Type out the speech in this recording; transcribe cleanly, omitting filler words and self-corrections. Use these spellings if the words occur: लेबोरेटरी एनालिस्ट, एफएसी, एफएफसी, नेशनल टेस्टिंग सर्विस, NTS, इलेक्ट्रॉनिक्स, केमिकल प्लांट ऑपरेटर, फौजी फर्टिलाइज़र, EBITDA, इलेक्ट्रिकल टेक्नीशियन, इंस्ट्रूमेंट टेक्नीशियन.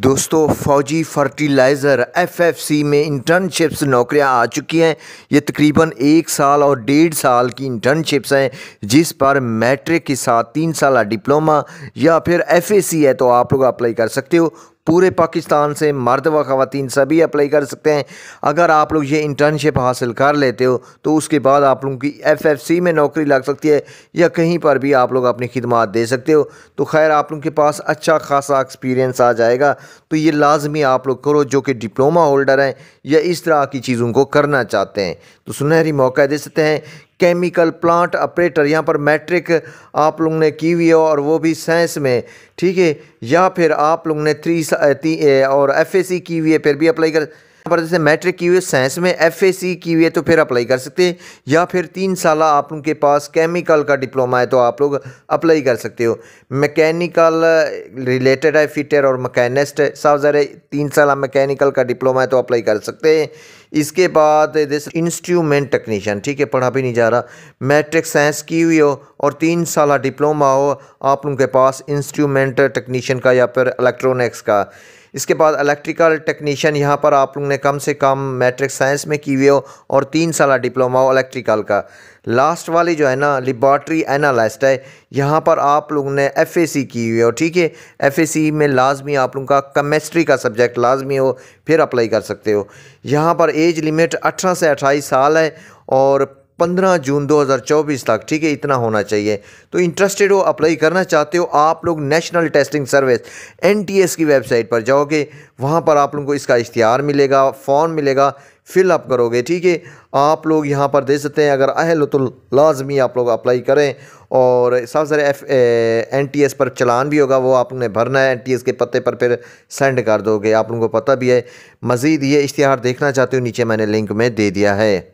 दोस्तों फौजी फर्टिलाइज़र एफएफसी में इंटर्नशिप्स नौकरियां आ चुकी हैं। ये तकरीबन 1 साल और 1.5 साल की इंटर्नशिप्स हैं, जिस पर मैट्रिक के साथ 3 साल डिप्लोमा या फिर एफएसी है तो आप लोग अप्लाई कर सकते हो। पूरे पाकिस्तान से मर्द व ख़वातीन सभी अप्लाई कर सकते हैं। अगर आप लोग ये इंटर्नशिप हासिल कर लेते हो तो उसके बाद आप लोगों की एफएफसी में नौकरी लग सकती है या कहीं पर भी आप लोग अपनी खिदमत दे सकते हो। तो खैर आप लोगों के पास अच्छा खासा एक्सपीरियंस आ जाएगा। तो ये लाजमी आप लोग करो जो कि डिप्लोमा होल्डर हैं या इस तरह की चीज़ों को करना चाहते हैं। तो सुनहरी मौका दे सकते हैं। केमिकल प्लांट ऑपरेटर, यहाँ पर मैट्रिक आप लोग ने की हुई है और वो भी साइंस में, ठीक है, या फिर आप लोग ने और एफएसी की हुई है फिर भी अप्लाई कर, पर जैसे मैट्रिक की हुई है साइंस में, एफएसी की हुई है तो फिर अप्लाई कर सकते हैं, या फिर 3 साल आप लोग के पास केमिकल का डिप्लोमा है तो आप लोग अप्लाई कर सकते हो। मैकेनिकल रिलेटेड है, फिटर और मकैनिस्ट साहब 3 साल मैकेनिकल का डिप्लोमा है तो अप्लाई कर सकते हैं। इसके बाद इंस्ट्रूमेंट टेक्नीशियन, ठीक है, पढ़ा भी नहीं जा रहा, मैट्रिक साइंस की हुई हो और 3 साल डिप्लोमा हो आप लोगों के पास इंस्ट्रूमेंट टेक्नीशियन का या फिर इलेक्ट्रॉनिक्स का। इसके बाद इलेक्ट्रिकल टेक्नीशियन, यहाँ पर आप लोगों ने कम से कम मैट्रिक साइंस में की हुई हो और 3 साल डिप्लोमा हो इलेक्ट्रिकल का। लास्ट वाली जो है ना लेबोरेटरी एनालिस्ट है, यहाँ पर आप लोगों ने एफएसी की हुई हो, ठीक है, एफएसी में लाजमी आप लोगों का केमिस्ट्री का सब्जेक्ट लाजमी हो फिर अप्लाई कर सकते हो। यहाँ पर एज लिमिट 18 से 28 साल है और 15 जून 2024 तक, ठीक है, इतना होना चाहिए। तो इंटरेस्टेड हो, अप्लाई करना चाहते हो आप लोग, नेशनल टेस्टिंग सर्विस (NTS) की वेबसाइट पर जाओगे, वहाँ पर आप लोगों को इसका इश्तिहार मिलेगा, फॉर्म मिलेगा, फिलअप करोगे, ठीक है, आप लोग यहाँ पर दे सकते हैं। अगर अहल हो तो लाजमी आप लोग अप्लाई करें और साफ सारे NTS पर चलान भी होगा, वो आप लोगों ने भरना है, NTS के पते पर फिर सेंड कर दोगे, आप लोगों को पता भी है। मज़ीद ये इश्तिहार देखना चाहते हो, नीचे मैंने लिंक में दे दिया है।